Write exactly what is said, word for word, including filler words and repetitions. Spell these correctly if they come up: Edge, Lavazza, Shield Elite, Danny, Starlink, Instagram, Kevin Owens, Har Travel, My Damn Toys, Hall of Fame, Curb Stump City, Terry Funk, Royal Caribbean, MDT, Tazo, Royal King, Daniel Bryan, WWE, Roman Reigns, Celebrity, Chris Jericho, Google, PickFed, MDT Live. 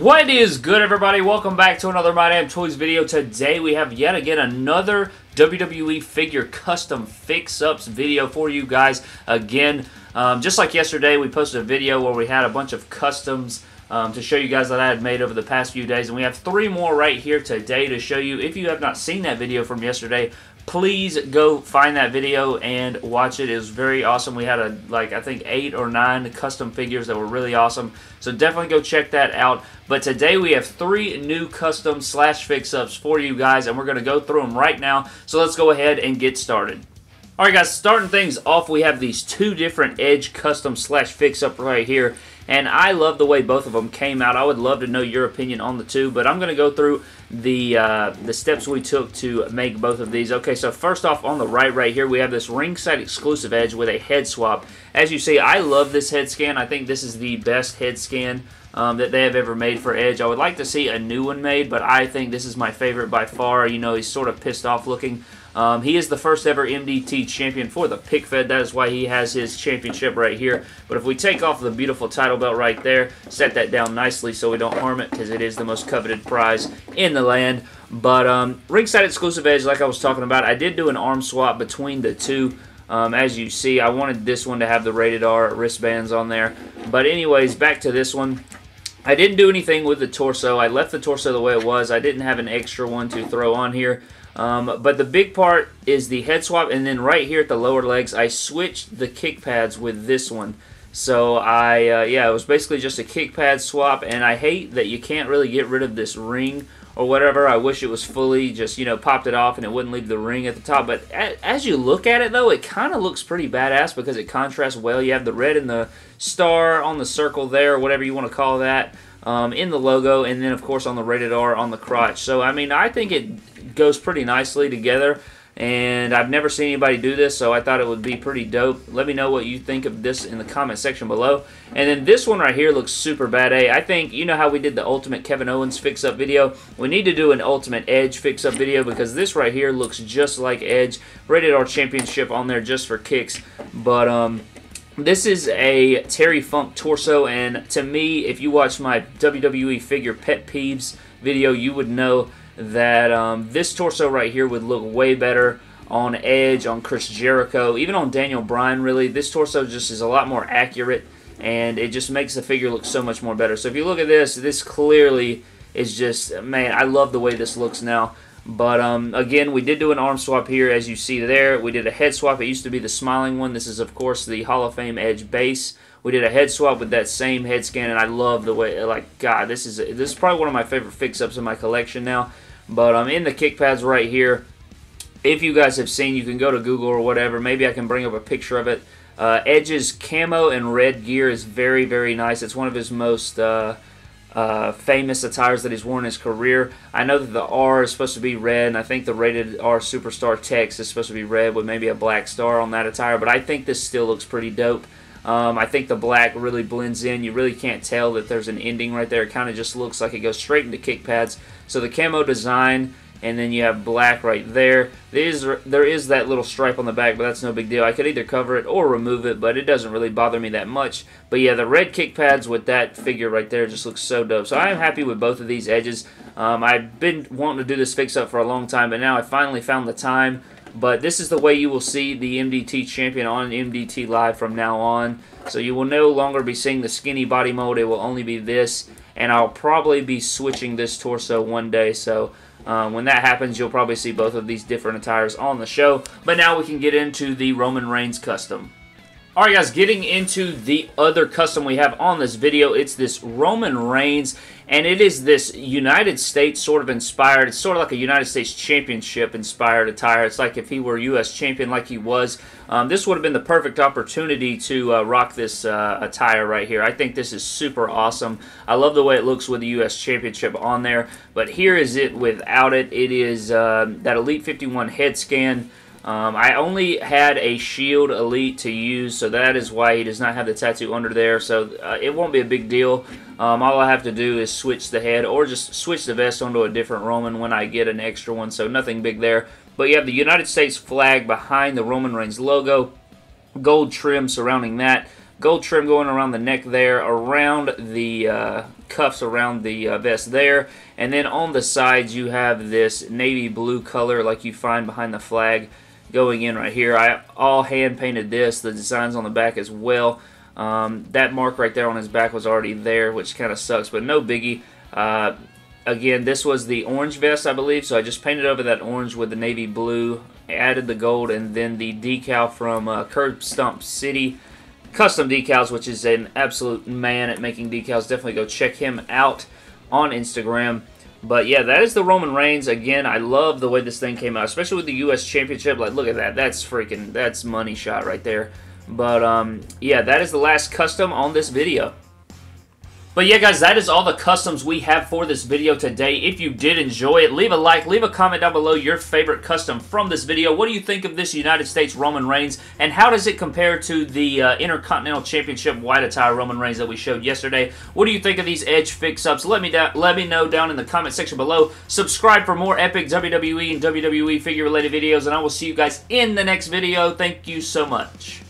What is good, everybody? Welcome back to another My Damn Toys video. Today we have yet again another W W E figure custom fix-ups video for you guys. Again, um, just like yesterday, we posted a video where we had a bunch of customs um, to show you guys that I had made over the past few days. And we have three more right here today to show you. If you have not seen that video from yesterday, please go find that video and watch it. It was very awesome. We had, a like, I think eight or nine custom figures that were really awesome. So definitely go check that out. But today we have three new custom slash fix-ups for you guys, and we're going to go through them right now. So let's go ahead and get started. All right, guys, starting things off, we have these two different Edge custom slash fix-up right here. And I love the way both of them came out. I would love to know your opinion on the two, but I'm going to go through the uh, the steps we took to make both of these. Okay, so first off, on the right right here, we have this ringside exclusive Edge with a head swap. As you see, I love this head scan. I think this is the best head scan um, that they have ever made for Edge. I would like to see a new one made, but I think this is my favorite by far. You know, he's sort of pissed off looking. Um, he is the first ever M D T champion for the PickFed. That is why he has his championship right here. But if we take off the beautiful title belt right there, set that down nicely so we don't harm it, because it is the most coveted prize in the land. But um, ringside exclusive Edge, like I was talking about, I did do an arm swap between the two. Um, as you see, I wanted this one to have the rated R wristbands on there. But anyways, back to this one. I didn't do anything with the torso. I left the torso the way it was. I didn't have an extra one to throw on here. Um, but the big part is the head swap, and then right here at the lower legs, I switched the kick pads with this one. So I, uh, yeah, it was basically just a kick pad swap, and I hate that you can't really get rid of this ring or whatever. I wish it was fully just, you know, popped it off and it wouldn't leave the ring at the top. But as you look at it, though, it kind of looks pretty badass because it contrasts well. You have the red and the star on the circle there, or whatever you want to call that, um, in the logo, and then, of course, on the rated R on the crotch. So, I mean, I think it goes pretty nicely together, and I've never seen anybody do this, so I thought it would be pretty dope. Let me know what you think of this in the comment section below. And then this one right here looks super badass. I think, you know how we did the Ultimate Kevin Owens fix-up video? We need to do an Ultimate Edge fix-up video, because this right here looks just like Edge. Rated R Championship on there just for kicks, but um... this is a Terry Funk torso, and to me, if you watch my W W E figure pet peeves video, you would know that um, this torso right here would look way better on Edge, on Chris Jericho, even on Daniel Bryan, really. This torso just is a lot more accurate, and it just makes the figure look so much more better. So if you look at this, this clearly is just, man, I love the way this looks now. But, um, again, we did do an arm swap here, as you see there. We did a head swap. It used to be the smiling one. This is, of course, the Hall of Fame Edge base. We did a head swap with that same head scan, and I love the way, like, God, this is this is probably one of my favorite fix-ups in my collection now. But I'm um, in the kick pads right here. If you guys have seen, you can go to Google or whatever. Maybe I can bring up a picture of it. Uh, Edge's camo and red gear is very, very nice. It's one of his most... Uh, Uh, famous attires that he's worn in his career. I know that the R is supposed to be red, and I think the rated R Superstar text is supposed to be red with maybe a black star on that attire, but I think this still looks pretty dope. Um, I think the black really blends in. You really can't tell that there's an ending right there. It kind of just looks like it goes straight into kick pads. So the camo design, and then you have black right there. There is, there is that little stripe on the back, but that's no big deal. I could either cover it or remove it, but it doesn't really bother me that much. But yeah, the red kick pads with that figure right there just looks so dope. So I am happy with both of these Edges. Um, I've been wanting to do this fix-up for a long time, but now I finally found the time. But this is the way you will see the M D T champion on M D T Live from now on. So you will no longer be seeing the skinny body mold. It will only be this. And I'll probably be switching this torso one day, so... Um, when that happens, you'll probably see both of these different attires on the show. But now we can get into the Roman Reigns custom. Alright guys, getting into the other custom we have on this video, it's this Roman Reigns, and it is this United States sort of inspired, it's sort of like a United States Championship inspired attire. It's like if he were U S champion like he was, um, this would have been the perfect opportunity to uh, rock this uh, attire right here. I think this is super awesome. I love the way it looks with the U S Championship on there, but here is it without it. It is uh, that Elite fifty-one head scan. Um, I only had a Shield Elite to use, so that is why he does not have the tattoo under there, so uh, it won't be a big deal. Um, all I have to do is switch the head, or just switch the vest onto a different Roman when I get an extra one, so nothing big there. But you have the United States flag behind the Roman Reigns logo, gold trim surrounding that, gold trim going around the neck there, around the... Uh, cuffs around the uh, vest there. And then on the sides you have this navy blue color like you find behind the flag going in right here. I all hand painted this, the designs on the back as well. Um, that mark right there on his back was already there, which kind of sucks, but no biggie. Uh, again, this was the orange vest, I believe, so I just painted over that orange with the navy blue, added the gold, and then the decal from uh, Curb Stump City Custom Decals, which is an absolute man at making decals. Definitely go check him out on Instagram. But yeah, that is the Roman Reigns. Again, I love the way this thing came out, especially with the U S Championship. Like, look at that. That's freaking, that's money shot right there. But um, yeah, that is the last custom on this video. But yeah, guys, that is all the customs we have for this video today. If you did enjoy it, leave a like, leave a comment down below your favorite custom from this video. What do you think of this United States Roman Reigns, and how does it compare to the uh, Intercontinental Championship white attire Roman Reigns that we showed yesterday? What do you think of these Edge fix-ups? Let me let me know down in the comment section below. Subscribe for more epic W W E and W W E figure-related videos, and I will see you guys in the next video. Thank you so much.